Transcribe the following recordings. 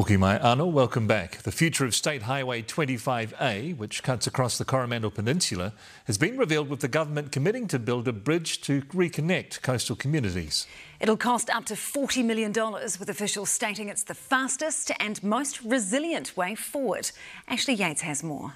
Hoki mai ano, welcome back. The future of State Highway 25A, which cuts across the Coromandel Peninsula, has been revealed with the government committing to build a bridge to reconnect coastal communities. It'll cost up to $40 million, with officials stating it's the fastest and most resilient way forward. Ashley Yates has more.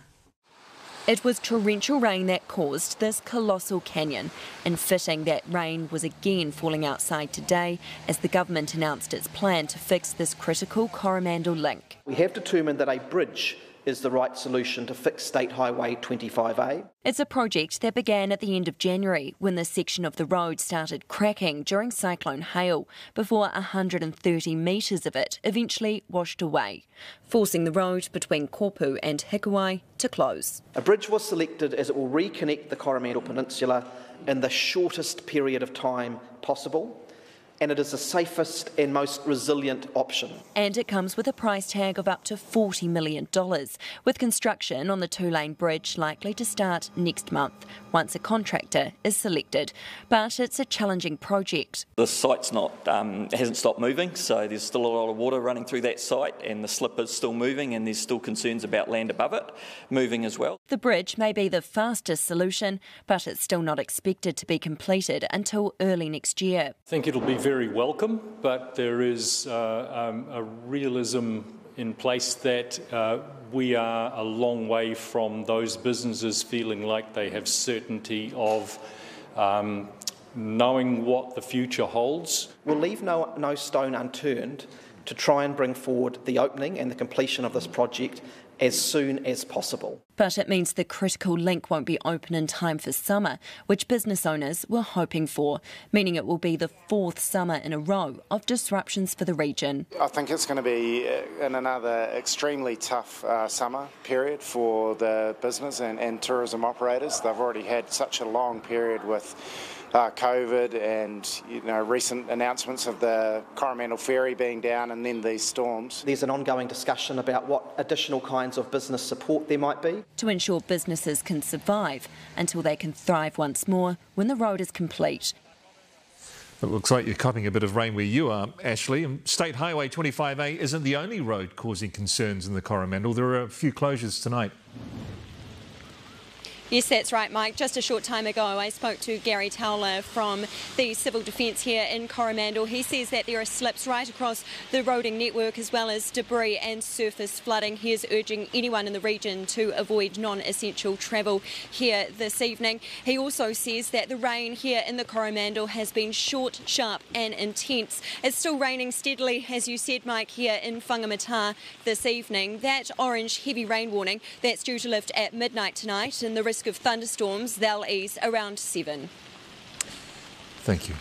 It was torrential rain that caused this colossal canyon, and fitting that rain was again falling outside today as the government announced its plan to fix this critical Coromandel link. We have determined that a bridge is the right solution to fix State Highway 25A. It's a project that began at the end of January when this section of the road started cracking during Cyclone Hale, before 130 metres of it eventually washed away, forcing the road between Kōpū and Hikawai to close. A bridge was selected as it will reconnect the Coromandel Peninsula in the shortest period of time possible, and it is the safest and most resilient option. And it comes with a price tag of up to $40 million, with construction on the two-lane bridge likely to start next month, once a contractor is selected. But it's a challenging project. The site's hasn't stopped moving, so there's still a lot of water running through that site, and the slip is still moving, and there's still concerns about land above it moving as well. The bridge may be the fastest solution, but it's still not expected to be completed until early next year. I think it'll be very welcome, but there is a realism in place that we are a long way from those businesses feeling like they have certainty of knowing what the future holds. We'll leave no stone unturned to try and bring forward the opening and the completion of this project as soon as possible. But it means the critical link won't be open in time for summer, which business owners were hoping for, meaning it will be the fourth summer in a row of disruptions for the region. I think it's going to be in another extremely tough summer period for the business and tourism operators. They've already had such a long period with COVID and, you know, recent announcements of the Coromandel Ferry being down and then these storms. There's an ongoing discussion about what additional kinds of business support there might be. To ensure businesses can survive until they can thrive once more when the road is complete. It looks like you're copping a bit of rain where you are, Ashley. And State Highway 25A isn't the only road causing concerns in the Coromandel. There are a few closures tonight. Yes, that's right, Mike. Just a short time ago, I spoke to Gary Towler from the Civil Defence here in Coromandel. He says that there are slips right across the roading network, as well as debris and surface flooding. He is urging anyone in the region to avoid non-essential travel here this evening. He also says that the rain here in the Coromandel has been short, sharp and intense. It's still raining steadily, as you said, Mike, here in Whangamata this evening. That orange heavy rain warning, that's due to lift at midnight tonight, and the risk of thunderstorms, they'll ease around 7. Thank you.